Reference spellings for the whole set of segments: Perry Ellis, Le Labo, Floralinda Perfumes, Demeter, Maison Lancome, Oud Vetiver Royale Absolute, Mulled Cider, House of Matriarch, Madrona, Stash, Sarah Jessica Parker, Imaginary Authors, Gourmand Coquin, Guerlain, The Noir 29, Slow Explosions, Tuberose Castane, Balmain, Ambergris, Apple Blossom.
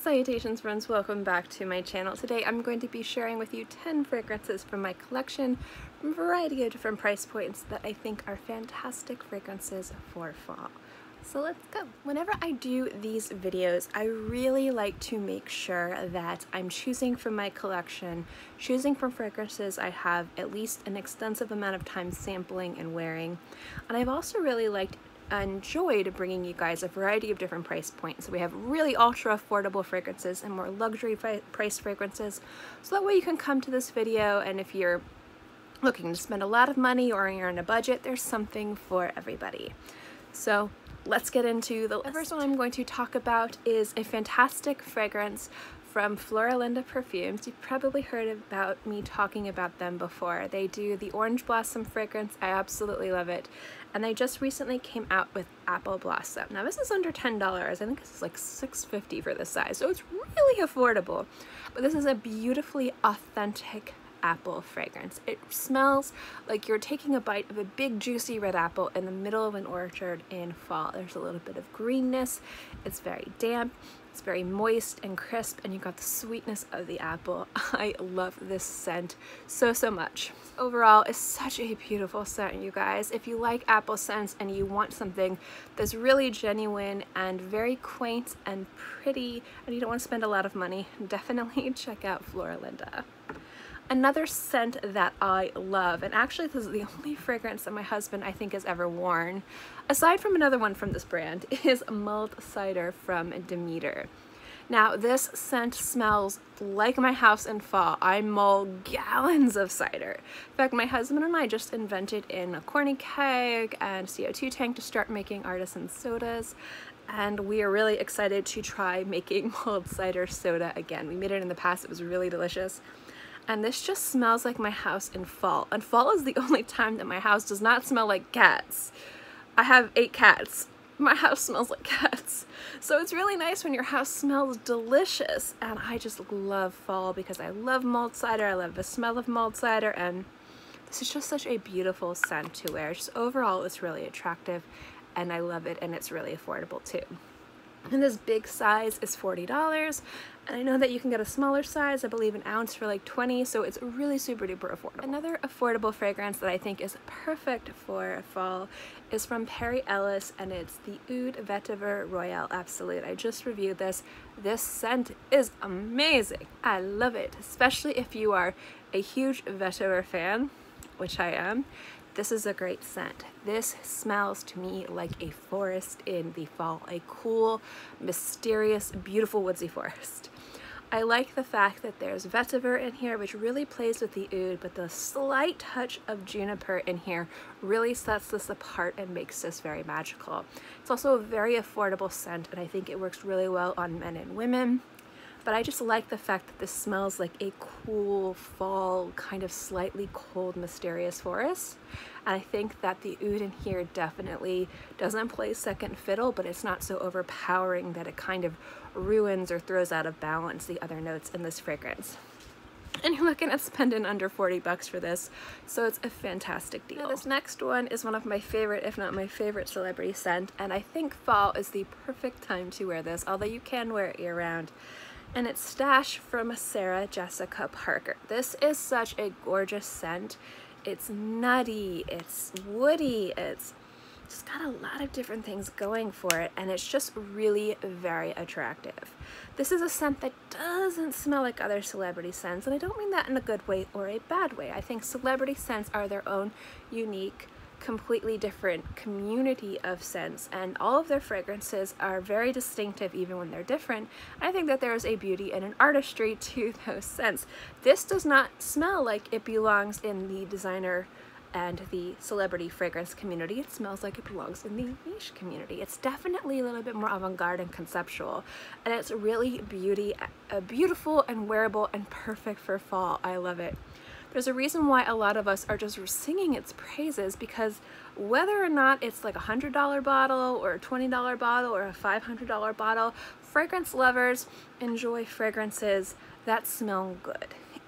Salutations friends, welcome back to my channel. Today I'm going to be sharing with you 10 fragrances from my collection from a variety of different price points that I think are fantastic fragrances for fall. So let's go. Whenever I do these videos, I really like to make sure that I'm choosing from my collection, choosing from fragrances I have at least an extensive amount of time sampling and wearing. And I've also really enjoyed bringing you guys a variety of different price points. So we have really ultra affordable fragrances and more luxury price fragrances, so that way you can come to this video and if you're looking to spend a lot of money or you're on a budget, there's something for everybody. So let's get into the list. The first one I'm going to talk about is a fantastic fragrance from Floralinda Perfumes. You've probably heard about me talking about them before. They do the Orange Blossom fragrance. I absolutely love it. And they just recently came out with Apple Blossom. Now this is under $10. I think this is like $6.50 for this size, so it's really affordable. But this is a beautifully authentic apple fragrance. It smells like you're taking a bite of a big juicy red apple in the middle of an orchard in fall. There's a little bit of greenness, it's very damp, it's very moist and crisp, and you've got the sweetness of the apple. I love this scent so much. Overall, it's such a beautiful scent, you guys. If you like apple scents and you want something that's really genuine and very quaint and pretty and you don't want to spend a lot of money, definitely check out Floralinda. Another scent that I love, and actually this is the only fragrance that my husband I think has ever worn, aside from another one from this brand, is Mulled Cider from Demeter. Now this scent smells like my house in fall. I mull gallons of cider. In fact, my husband and I just invented in a corny keg and CO2 tank to start making artisan sodas. And we are really excited to try making mulled cider soda again. We made it in the past, it was really delicious. And this just smells like my house in fall. And fall is the only time that my house does not smell like cats. I have 8 cats. My house smells like cats. So it's really nice when your house smells delicious. And I just love fall because I love mulled cider. I love the smell of mulled cider. And this is just such a beautiful scent to wear. Just overall, it's really attractive and I love it, and it's really affordable too. And this big size is $40, and I know that you can get a smaller size, I believe an ounce for like $20, so it's really super duper affordable. Another affordable fragrance that I think is perfect for fall is from Perry Ellis, and it's the Oud Vetiver Royale Absolute. I just reviewed this. This scent is amazing. I love it, especially if you are a huge vetiver fan, which I am. This is a great scent. This smells to me like a forest in the fall, a cool, mysterious, beautiful woodsy forest. I like the fact that there's vetiver in here, which really plays with the oud, but the slight touch of juniper in here really sets this apart and makes this very magical. It's also a very affordable scent, and I think it works really well on men and women. But I just like the fact that this smells like a cool fall, kind of slightly cold, mysterious forest. And I think that the oud in here definitely doesn't play second fiddle, but it's not so overpowering that it kind of ruins or throws out of balance the other notes in this fragrance. And you're looking at spending under $40 for this, so it's a fantastic deal. Now, this next one is one of my favorite, if not my favorite, celebrity scent, and I think fall is the perfect time to wear this, although you can wear it year-round. And it's Stash from Sarah Jessica Parker. This is such a gorgeous scent. It's nutty, it's woody, it's just got a lot of different things going for it, and it's just really very attractive. This is a scent that doesn't smell like other celebrity scents, and I don't mean that in a good way or a bad way. I think celebrity scents are their own unique, completely different community of scents, and all of their fragrances are very distinctive even when they're different. I think that there is a beauty and an artistry to those scents. This does not smell like it belongs in the designer and the celebrity fragrance community. It smells like it belongs in the niche community. It's definitely a little bit more avant-garde and conceptual, and it's really beautiful and wearable and perfect for fall. I love it. There's a reason why a lot of us are just singing its praises, because whether or not it's like a $100 bottle or a $20 bottle or a $500 bottle, fragrance lovers enjoy fragrances that smell good.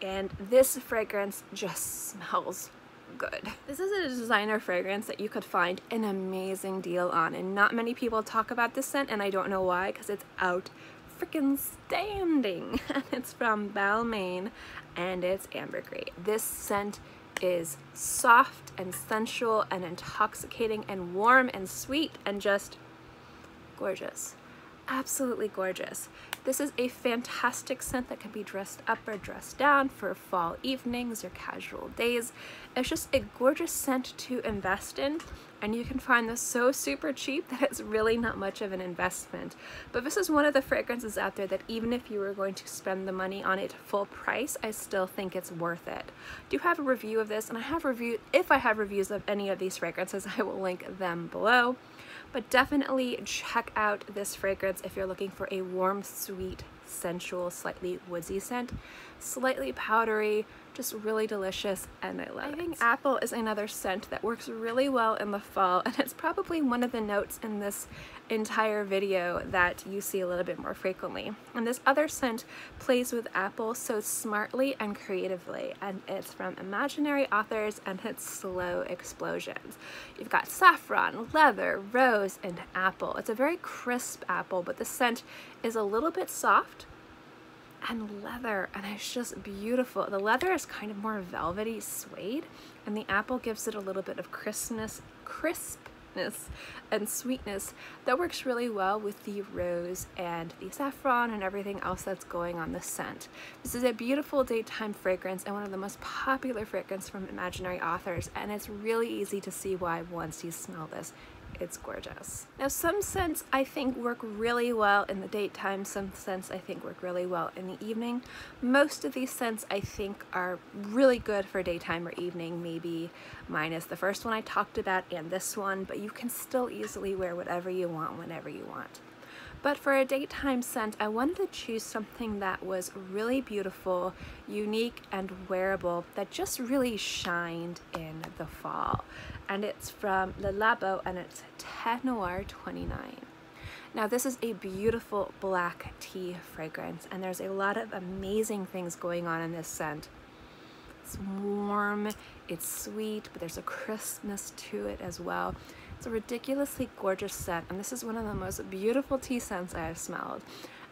And this fragrance just smells good. This is a designer fragrance that you could find an amazing deal on, and not many people talk about this scent, and I don't know why, because it's out freaking standing. It's from Balmain and it's ambergris. This scent is soft and sensual and intoxicating and warm and sweet and just gorgeous. Absolutely gorgeous. This is a fantastic scent that can be dressed up or dressed down for fall evenings or casual days. It's just a gorgeous scent to invest in, and you can find this so super cheap that it's really not much of an investment. But this is one of the fragrances out there that even if you were going to spend the money on it full price, I still think it's worth it. I do have a review of this, and if I have reviews of any of these fragrances, I will link them below. But definitely check out this fragrance if you're looking for a warm, sweet, sensual, slightly woodsy scent. Slightly powdery, just really delicious, and I love it. I think apple is another scent that works really well in the fall, and it's probably one of the notes in this entire video that you see a little bit more frequently. And this other scent plays with apple so smartly and creatively, and it's from Imaginary Authors and it's Slow Explosions. You've got saffron, leather, rose, and apple. It's a very crisp apple, but the scent is a little bit soft and leather, and it's just beautiful. The leather is kind of more velvety suede, and the apple gives it a little bit of crispness and sweetness that works really well with the rose and the saffron and everything else that's going on the scent. This is a beautiful daytime fragrance and one of the most popular fragrances from Imaginary Authors, and it's really easy to see why once you smell this. It's gorgeous. Now, some scents I think work really well in the daytime, some scents I think work really well in the evening. Most of these scents I think are really good for daytime or evening, maybe minus the first one I talked about and this one, but you can still easily wear whatever you want whenever you want. But for a daytime scent, I wanted to choose something that was really beautiful, unique, and wearable that just really shined in the fall. And it's from Le Labo and it's The Noir 29. Now, this is a beautiful black tea fragrance, and there's a lot of amazing things going on in this scent. It's warm, it's sweet, but there's a crispness to it as well. It's a ridiculously gorgeous scent, and this is one of the most beautiful tea scents I have smelled,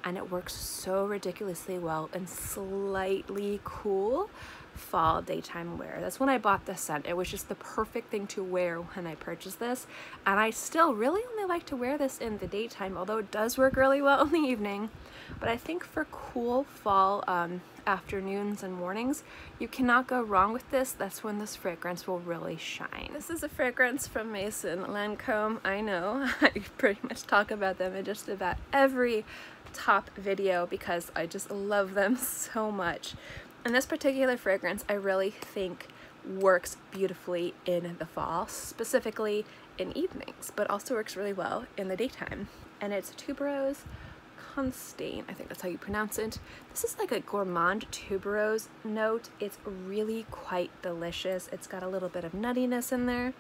and it works so ridiculously well in slightly cool fall daytime wear. That's when I bought this scent. It was just the perfect thing to wear when I purchased this, and I still really only like to wear this in the daytime, although it does work really well in the evening. But I think for cool fall afternoons and mornings, you cannot go wrong with this. That's when this fragrance will really shine. This is a fragrance from Maison Lancome. I know, I pretty much talk about them in just about every top video because I just love them so much. And this particular fragrance I really think works beautifully in the fall, specifically in evenings, but also works really well in the daytime. And it's Tuberose Castane, I think that's how you pronounce it. This is like a gourmand tuberose note. It's really quite delicious. It's got a little bit of nuttiness in there. It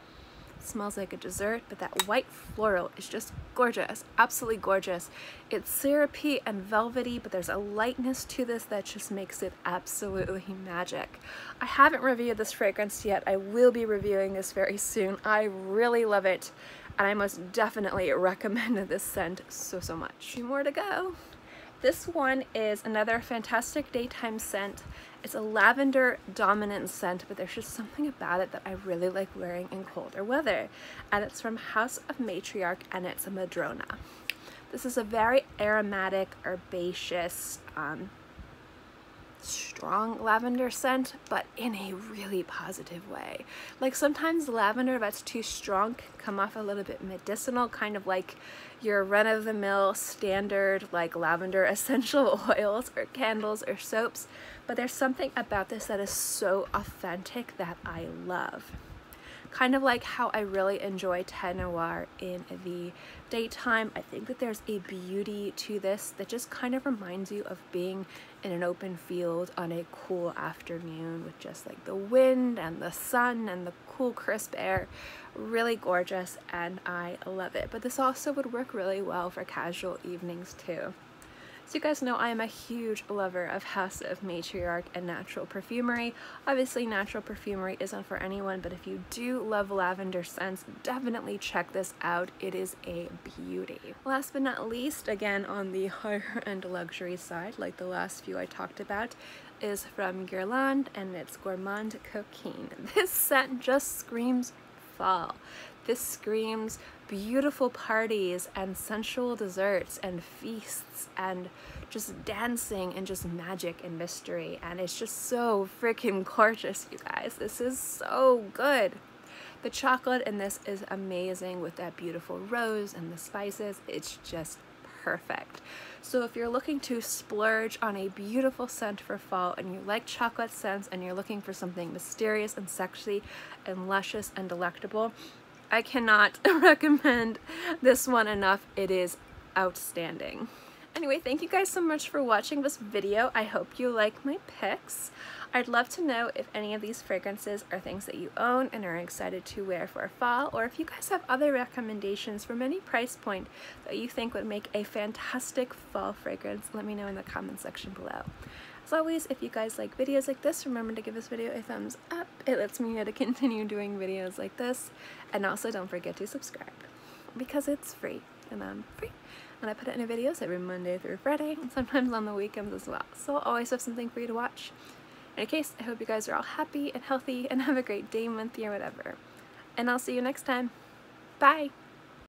smells like a dessert, but that white floral is just gorgeous, absolutely gorgeous. It's syrupy and velvety, but there's a lightness to this that just makes it absolutely magic. I haven't reviewed this fragrance yet. I will be reviewing this very soon. I really love it, and I most definitely recommend this scent so, so much. Two more to go. This one is another fantastic daytime scent. It's a lavender dominant scent, but there's just something about it that I really like wearing in colder weather. And it's from House of Matriarch and it's a Madrona. This is a very aromatic, herbaceous, strong lavender scent, but in a really positive way. Like, sometimes lavender that's too strong can come off a little bit medicinal, kind of like your run-of-the-mill standard like lavender essential oils or candles or soaps, but there's something about this that is so authentic that I love. Kind of like how I really enjoy The Noir in the daytime. I think that there's a beauty to this that just kind of reminds you of being in an open field on a cool afternoon with just like the wind and the sun and the cool crisp air. Really gorgeous, and I love it. But this also would work really well for casual evenings too. So you guys know I am a huge lover of House of Matriarch and natural perfumery. Obviously natural perfumery isn't for anyone, but if you do love lavender scents, definitely check this out. It is a beauty. Last but not least, again on the higher end luxury side, like the last few I talked about, is from Guerlain and it's Gourmand Coquin. This scent just screams fall. This screams beautiful parties and sensual desserts and feasts and just dancing and just magic and mystery, and it's just so freaking gorgeous, you guys. This is so good. The chocolate in this is amazing with that beautiful rose and the spices. It's just perfect. So if you're looking to splurge on a beautiful scent for fall and you like chocolate scents and you're looking for something mysterious and sexy and luscious and delectable, I cannot recommend this one enough. It is outstanding. Anyway, thank you guys so much for watching this video. I hope you like my picks. I'd love to know if any of these fragrances are things that you own and are excited to wear for fall, or if you guys have other recommendations from any price point that you think would make a fantastic fall fragrance. Let me know in the comment section below. As always, if you guys like videos like this, remember to give this video a thumbs up. It lets me know to continue doing videos like this. And also don't forget to subscribe because it's free and I'm free. And I put it in videos every Monday through Friday and sometimes on the weekends as well. So I'll always have something for you to watch. In any case, I hope you guys are all happy and healthy and have a great day, month, year, whatever. And I'll see you next time. Bye!